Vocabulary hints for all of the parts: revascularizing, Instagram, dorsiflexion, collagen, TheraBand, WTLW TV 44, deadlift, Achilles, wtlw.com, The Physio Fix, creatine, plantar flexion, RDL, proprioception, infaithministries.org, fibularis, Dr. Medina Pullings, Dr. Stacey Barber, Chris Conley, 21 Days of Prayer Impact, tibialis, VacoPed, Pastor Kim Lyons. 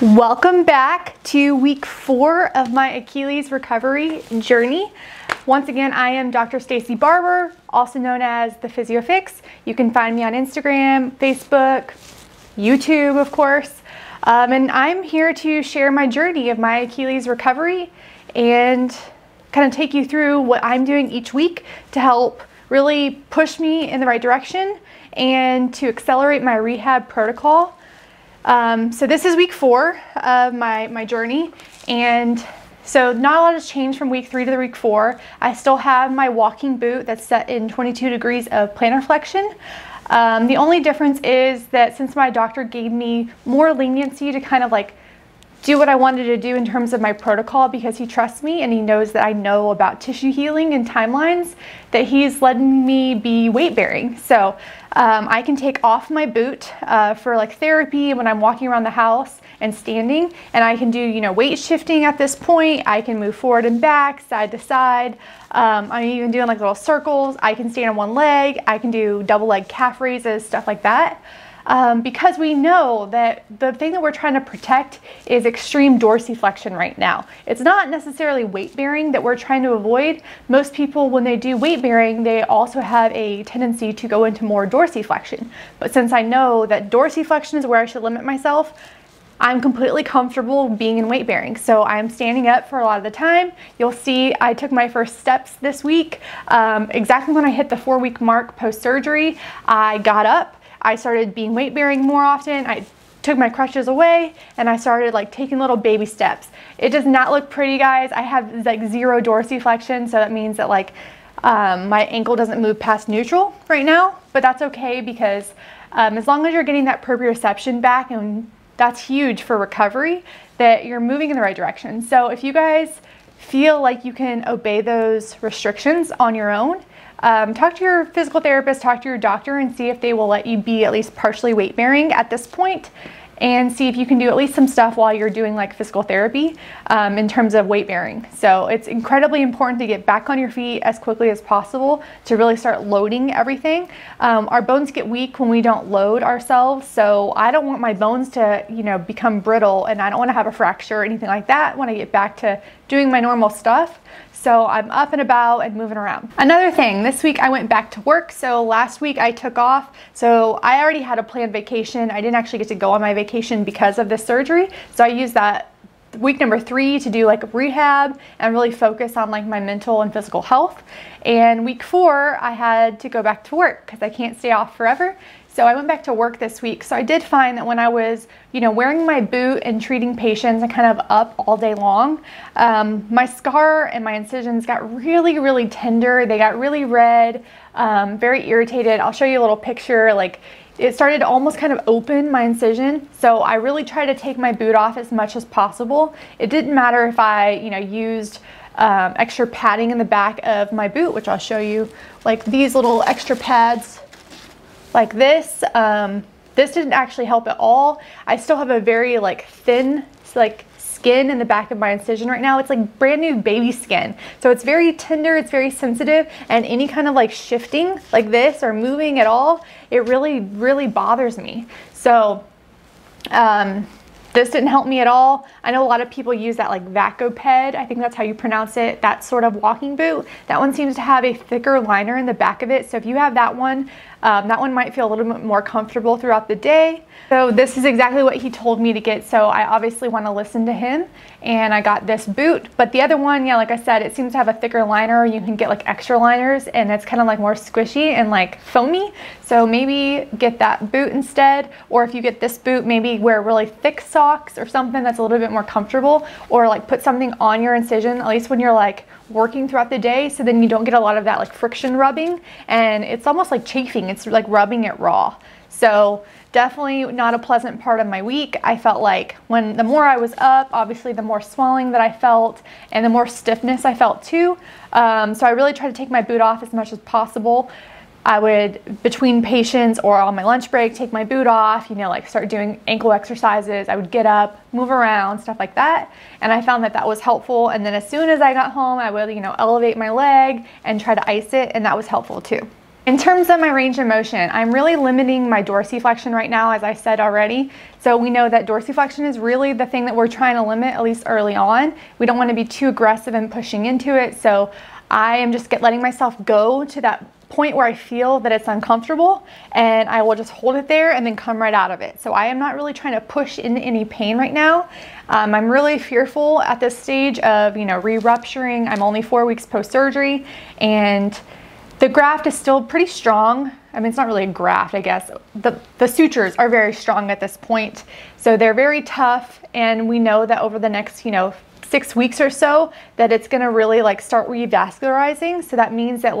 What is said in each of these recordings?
Welcome back to week 4 of my Achilles recovery journey. Once again, I am Dr. Stacey Barber, also known as The Physio Fix. You can find me on Instagram, Facebook, YouTube, of course. And I'm here to share my journey of my Achilles recovery and kind of take you through what I'm doing each week to help really push me in the right direction and to accelerate my rehab protocol. So this is week 4 of my journey, and so not a lot has changed from week 3 to the week 4. I still have my walking boot that's set in 22 degrees of plantar flexion. The only difference is that since my doctor gave me more leniency to kind of like do what I wanted to do in terms of my protocol, because he trusts me and he knows that I know about tissue healing and timelines, that he's letting me be weight bearing. So I can take off my boot for like therapy when I'm walking around the house and standing, and I can do, you know, weight shifting at this point. I can move forward and back, side to side. I'm even doing like little circles. I can stand on one leg. I can do double leg calf raises, stuff like that. Because we know that the thing that we're trying to protect is extreme dorsiflexion right now. It's not necessarily weight bearing that we're trying to avoid. Most people, when they do weight bearing, they also have a tendency to go into more dorsiflexion. But since I know that dorsiflexion is where I should limit myself, I'm completely comfortable being in weight bearing. So I'm standing up for a lot of the time. You'll see I took my first steps this week. Exactly when I hit the 4-week mark post-surgery, I got up. I started being weight bearing more often. I took my crutches away and I started like taking little baby steps. It does not look pretty, guys. I have like zero dorsiflexion, so that means that like my ankle doesn't move past neutral right now, but that's okay, because as long as you're getting that proprioception back, and that's huge for recovery, that you're moving in the right direction. So if you guys feel like you can obey those restrictions on your own, talk to your physical therapist, talk to your doctor, and see if they will let you be at least partially weight bearing at this point, and see if you can do at least some stuff while you're doing like physical therapy in terms of weight bearing. So it's incredibly important to get back on your feet as quickly as possible to really start loading everything. Our bones get weak when we don't load ourselves. So I don't want my bones to, you know, become brittle, and I don't want to have a fracture or anything like that when I get back to doing my normal stuff. So I'm up and about and moving around. Another thing, this week I went back to work. So last week I took off. So I already had a planned vacation. I didn't actually get to go on my vacation because of this surgery. So I used that week 3 to do like rehab and really focus on like my mental and physical health. And week 4, I had to go back to work because I can't stay off forever. So I went back to work this week. So I did find that when I was, you know, wearing my boot and treating patients and kind of up all day long, my scar and my incisions got really, really tender. They got really red, very irritated. I'll show you a little picture. Like, it started to almost kind of open my incision. So I really tried to take my boot off as much as possible. It didn't matter if I, you know, used extra padding in the back of my boot, which I'll show you, like these little extra pads like this. This didn't actually help at all. I still have a very like thin like skin in the back of my incision right now. It's like brand new baby skin. So it's very tender, it's very sensitive, and any kind of like shifting like this or moving at all, it really, really bothers me. So this didn't help me at all. I know a lot of people use that like VacoPed, I think that's how you pronounce it, that sort of walking boot. That one seems to have a thicker liner in the back of it. So if you have that one might feel a little bit more comfortable throughout the day. So this is exactly what he told me to get. So I obviously want to listen to him, and I got this boot. But the other one, yeah, like I said, it seems to have a thicker liner. You can get like extra liners, and it's kind of like more squishy and like foamy. So maybe get that boot instead. Or if you get this boot, maybe wear really thick socks or something that's a little bit more comfortable, or like put something on your incision, at least when you're like working throughout the day, so then you don't get a lot of that like friction rubbing, and it's almost like chafing. It's like rubbing it raw. So definitely not a pleasant part of my week. I felt like when the more I was up, obviously the more swelling that I felt and the more stiffness I felt too. So I really tried to take my boot off as much as possible. I would, between patients or on my lunch break, take my boot off, you know, like start doing ankle exercises. I would get up, move around, stuff like that. And I found that that was helpful. And then as soon as I got home, I would, you know, elevate my leg and try to ice it. And that was helpful too. In terms of my range of motion, I'm really limiting my dorsiflexion right now, as I said already. So we know that dorsiflexion is really the thing that we're trying to limit, at least early on. We don't want to be too aggressive in pushing into it. So I am just letting myself go to that point where I feel that it's uncomfortable, and I will just hold it there and then come right out of it. So I am not really trying to push into any pain right now. I'm really fearful at this stage of, re-rupturing. I'm only 4 weeks post-surgery, and the graft is still pretty strong. I mean, it's not really a graft, I guess. The sutures are very strong at this point. So they're very tough, and we know that over the next, 6 weeks or so, that it's gonna really start revascularizing. So that means that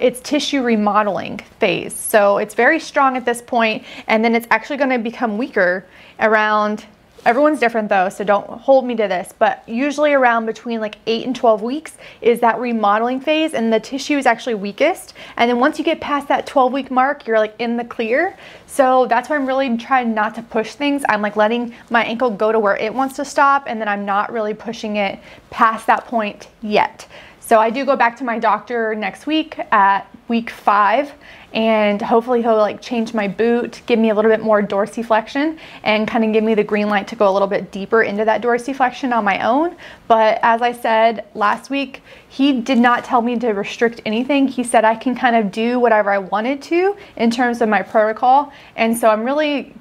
it's tissue remodeling phase. So it's very strong at this point, and then it's actually gonna become weaker around, everyone's different though, so don't hold me to this, but usually around between 8 and 12 weeks is that remodeling phase, and the tissue is actually weakest. And then once you get past that 12-week mark, you're in the clear. So that's why I'm really trying not to push things. I'm letting my ankle go to where it wants to stop, and then I'm not really pushing it past that point yet. So I do go back to my doctor next week at week 5, and hopefully he'll change my boot, give me a little bit more dorsiflexion, and kind of give me the green light to go a little bit deeper into that dorsiflexion on my own. But as I said last week, he did not tell me to restrict anything. He said I can kind of do whatever I wanted to in terms of my protocol. And so I'm really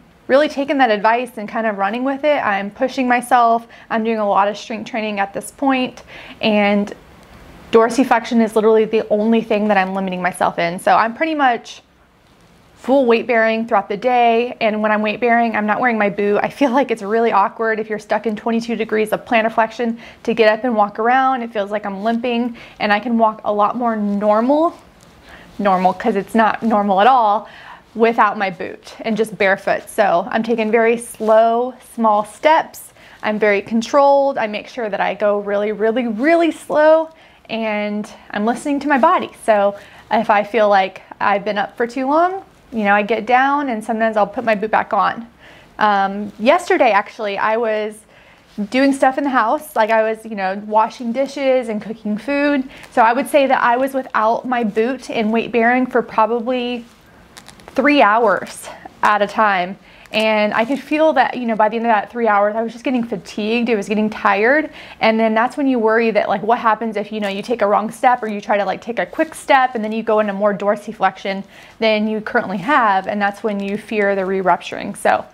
taking that advice and kind of running with it. I'm pushing myself. I'm doing a lot of strength training at this point, and dorsiflexion is literally the only thing that I'm limiting myself in. So I'm pretty much full weight bearing throughout the day, and when I'm weight bearing, I'm not wearing my boot. I feel like it's really awkward if you're stuck in 22 degrees of plantar flexion to get up and walk around. It feels like I'm limping, and I can walk a lot more normal, because it's not normal at all, without my boot and just barefoot. So I'm taking very slow, small steps. I'm very controlled. I make sure that I go really slow, and I'm listening to my body. So if I feel like I've been up for too long, I get down, and sometimes I'll put my boot back on. Yesterday, actually, I was doing stuff in the house. I was, washing dishes and cooking food. So I would say that I was without my boot and weight bearing for probably 3 hours at a time. And I could feel that, by the end of that 3 hours, I was just getting fatigued. It was getting tired. And then that's when you worry that what happens if, you take a wrong step, or you try to take a quick step, and then you go into more dorsiflexion than you currently have. And that's when you fear the re-rupturing. So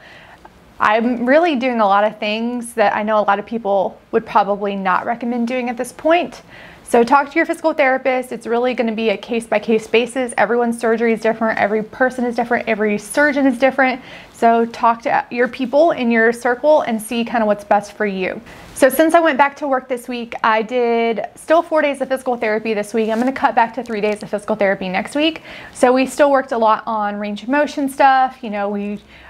I'm really doing a lot of things that I know a lot of people would probably not recommend doing at this point. So talk to your physical therapist. It's really gonna be a case-by-case basis. Everyone's surgery is different. Every person is different. Every surgeon is different. So talk to your people in your circle and see kind of what's best for you. So since I went back to work this week, I did still 4 days of physical therapy this week. I'm gonna cut back to 3 days of physical therapy next week. So we still worked a lot on range of motion stuff. We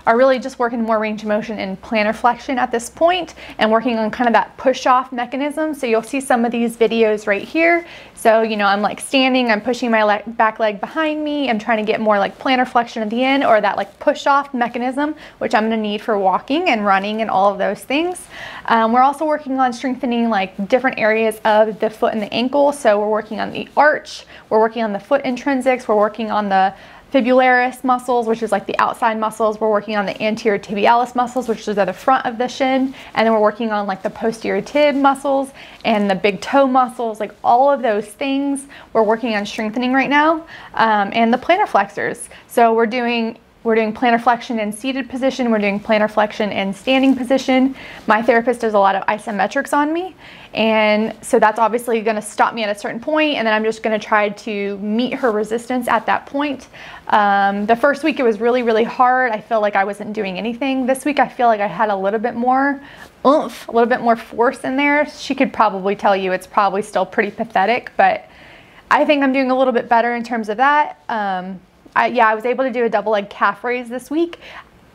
are really just working more range of motion and plantar flexion at this point, and working on kind of that push-off mechanism. So you'll see some of these videos right here. So, I'm standing, I'm pushing my back leg behind me. I'm trying to get more plantar flexion at the end, or that push off mechanism, which I'm gonna need for walking and running and all of those things. We're also working on strengthening different areas of the foot and the ankle. So we're working on the arch, we're working on the foot intrinsics, we're working on the fibularis muscles, which is the outside muscles. We're working on the anterior tibialis muscles, which is at the front of the shin. And then we're working on the posterior tib muscles and the big toe muscles, all of those things we're working on strengthening right now. And the plantar flexors. So we're doing plantar flexion in seated position. We're doing plantar flexion in standing position. My therapist does a lot of isometrics on me. And so that's obviously gonna stop me at a certain point, and then I'm just gonna try to meet her resistance at that point. The first week it was really hard. I feel like I wasn't doing anything. This week I feel like I had a little bit more oomph, a little bit more force in there. She could probably tell you it's probably still pretty pathetic, but I think I'm doing a little bit better in terms of that. I was able to do a double leg calf raise this week.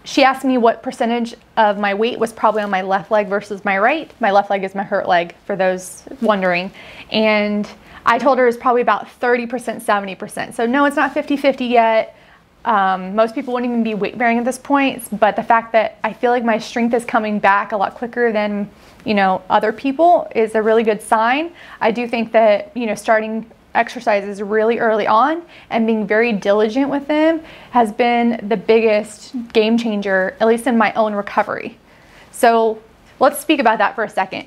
She asked me what percentage of my weight was probably on my left leg versus my right. My left leg is my hurt leg, for those wondering. And I told her it was probably about 30%, 70%. So no, it's not 50-50 yet. Most people wouldn't even be weight bearing at this point, but the fact that I feel like my strength is coming back a lot quicker than, other people is a really good sign. I do think that, starting exercises really early on and being very diligent with them has been the biggest game changer, at least in my own recovery. So let's speak about that for a second.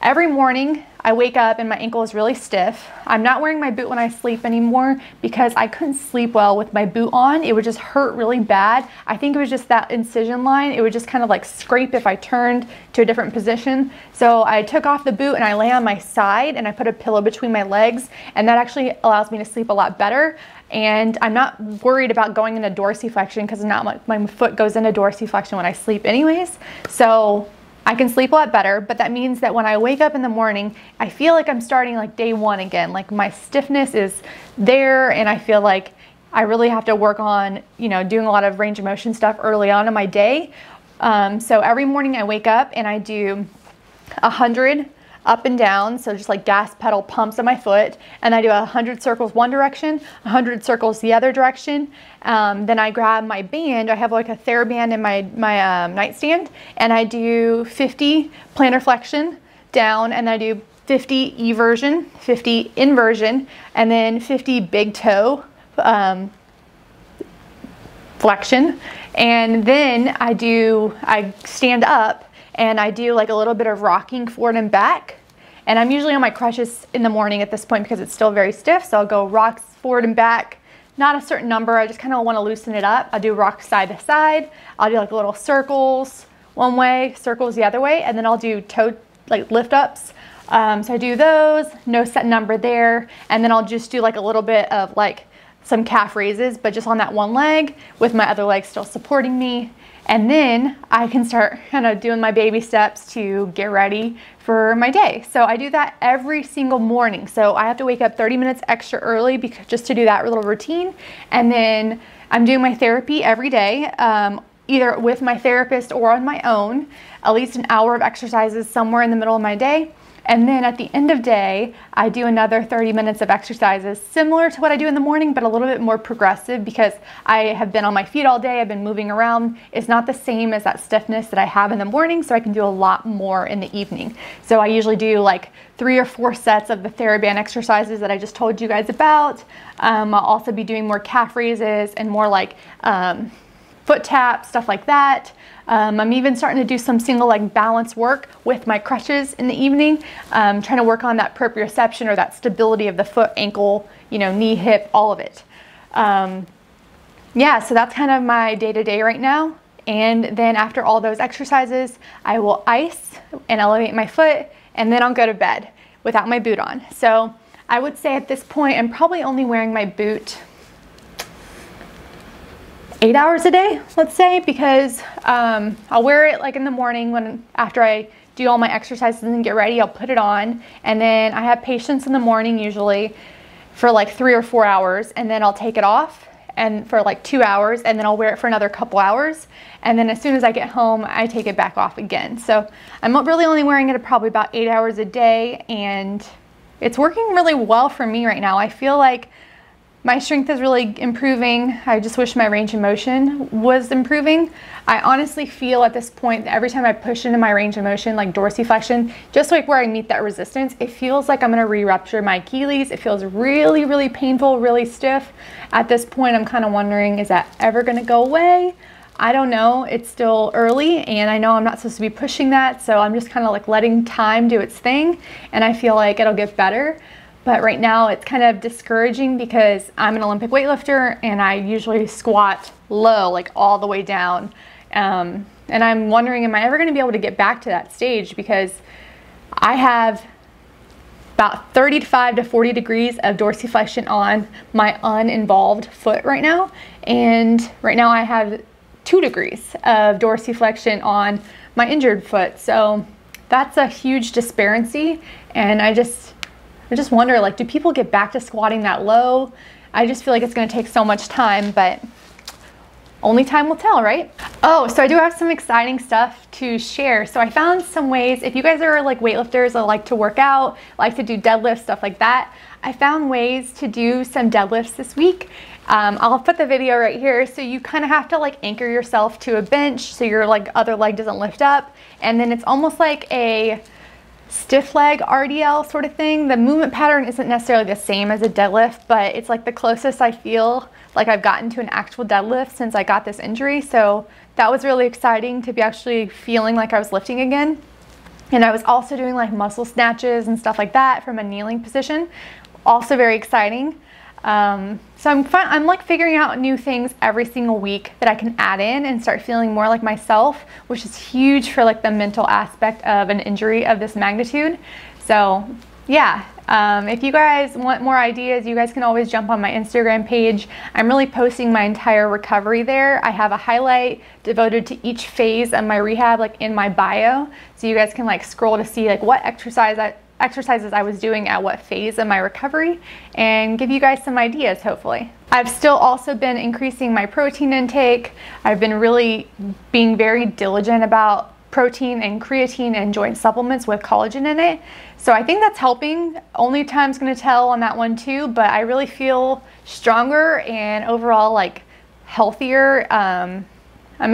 Every morning I wake up and my ankle is really stiff. I'm not wearing my boot when I sleep anymore because I couldn't sleep well with my boot on. It would just hurt really bad. I think it was just that incision line. It would just kind of like scrape if I turned to a different position. So I took off the boot and I lay on my side and I put a pillow between my legs, and that actually allows me to sleep a lot better. And I'm not worried about going into dorsiflexion because not my foot goes into dorsiflexion when I sleep anyways. So I can sleep a lot better, but that means that when I wake up in the morning, I feel like I'm starting like day one again. Like my stiffness is there and I feel like I really have to work on, you know, doing a lot of range of motion stuff early on in my day. So every morning I wake up and I do 100 up and down, so just like gas pedal pumps on my foot, and I do 100 circles one direction, 100 circles the other direction. Then I grab my band. I have like a TheraBand in my nightstand, and I do 50 plantar flexion down, and I do 50 eversion, 50 inversion, and then 50 big toe flexion. And then I stand up and I do like a little bit of rocking forward and back. And I'm usually on my crutches in the morning at this point because it's still very stiff. So I'll go rocks forward and back, not a certain number. I just kind of want to loosen it up. I'll do rocks side to side. I'll do like little circles one way, circles the other way. And then I'll do toe, like lift ups. So I do those, no set number there. And then I'll just do like a little bit of like some calf raises, but just on that one leg with my other leg still supporting me. And then I can start kind of doing my baby steps to get ready for my day. So I do that every single morning. So I have to wake up 30 minutes extra early because, just to do that little routine. And then I'm doing my therapy every day, either with my therapist or on my own, at least an hour of exercises somewhere in the middle of my day. And then at the end of day, I do another 30 minutes of exercises, similar to what I do in the morning, but a little bit more progressive because I have been on my feet all day. I've been moving around. It's not the same as that stiffness that I have in the morning, so I can do a lot more in the evening. So I usually do like 3 or 4 sets of the TheraBand exercises that I just told you guys about. I'll also be doing more calf raises and more like foot taps, stuff like that. I'm even starting to do some single leg balance work with my crutches in the evening, trying to work on that proprioception or that stability of the foot, ankle, you know, knee, hip, all of it. Yeah, so that's kind of my day-to-day right now. And then after all those exercises, I will ice and elevate my foot, and then I'll go to bed without my boot on. So I would say at this point, I'm probably only wearing my boot 8 hours a day, let's say, because I'll wear it like in the morning after I do all my exercises and get ready, I'll put it on. And then I have patients in the morning usually for like 3 or 4 hours, and then I'll take it off and for like 2 hours, and then I'll wear it for another couple hours. And then as soon as I get home, I take it back off again. So I'm really only wearing it probably about 8 hours a day, and it's working really well for me right now. I feel like my strength is really improving. I just wish my range of motion was improving. I honestly feel at this point that every time I push into my range of motion, like dorsiflexion, just like where I meet that resistance, it feels like I'm gonna re-rupture my Achilles. It feels really, really painful, really stiff. At this point, I'm kind of wondering, is that ever gonna go away? I don't know, it's still early and I know I'm not supposed to be pushing that, so I'm just kind of like letting time do its thing, and I feel like it'll get better. But right now it's kind of discouraging because I'm an Olympic weightlifter and I usually squat low, like all the way down. And I'm wondering, am I ever gonna be able to get back to that stage? Because I have about 35 to 40 degrees of dorsiflexion on my uninvolved foot right now. And right now I have 2 degrees of dorsiflexion on my injured foot. So that's a huge disparity, and I just wonder, like, do people get back to squatting that low? I just feel like it's gonna take so much time, but only time will tell, right? Oh, so I do have some exciting stuff to share. So I found some ways, if you guys are like weightlifters that like to work out, like to do deadlifts, stuff like that, I found ways to do some deadlifts this week. I'll put the video right here. So you kind of have to like anchor yourself to a bench so your like other leg doesn't lift up. And then it's almost like a stiff leg RDL sort of thing. The movement pattern isn't necessarily the same as a deadlift, but it's like the closest I feel like I've gotten to an actual deadlift since I got this injury. So that was really exciting to be actually feeling like I was lifting again. And I was also doing like muscle snatches and stuff like that from a kneeling position. Also very exciting. So I'm like figuring out new things every single week that I can add in and start feeling more like myself, which is huge for like the mental aspect of an injury of this magnitude. So yeah, if you guys want more ideas, you guys can always jump on my Instagram page. I'm really posting my entire recovery there. I have a highlight devoted to each phase of my rehab, like in my bio. So you guys can like scroll to see like what exercises I was doing at what phase of my recovery and give you guys some ideas, hopefully. I've still also been increasing my protein intake. I've been really being very diligent about protein and creatine and joint supplements with collagen in it. So I think that's helping. Only time's gonna tell on that one too, but I really feel stronger and overall like healthier. I'm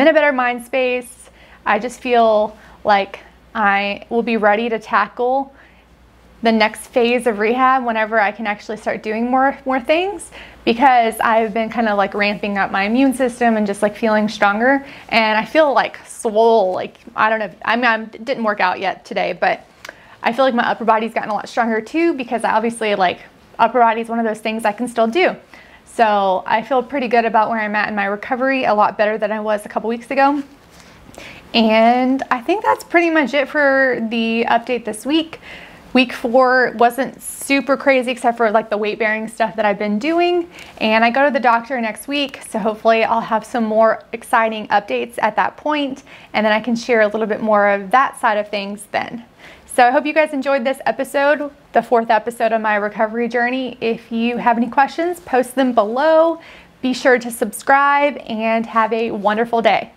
in a better mind space. I just feel like I will be ready to tackle the next phase of rehab whenever I can actually start doing more things, because I've been kind of like ramping up my immune system and just like feeling stronger, and I feel like swole. Like I don't know, I didn't work out yet today, but I feel like my upper body's gotten a lot stronger too, because I obviously like upper body is one of those things I can still do. So I feel pretty good about where I'm at in my recovery, a lot better than I was a couple weeks ago. And I think that's pretty much it for the update this week. Week 4 wasn't super crazy except for like the weight bearing stuff that I've been doing, and I go to the doctor next week, so hopefully I'll have some more exciting updates at that point, and then I can share a little bit more of that side of things then. So I hope you guys enjoyed this episode, the 4th episode of my recovery journey. If you have any questions, post them below. Be sure to subscribe and have a wonderful day.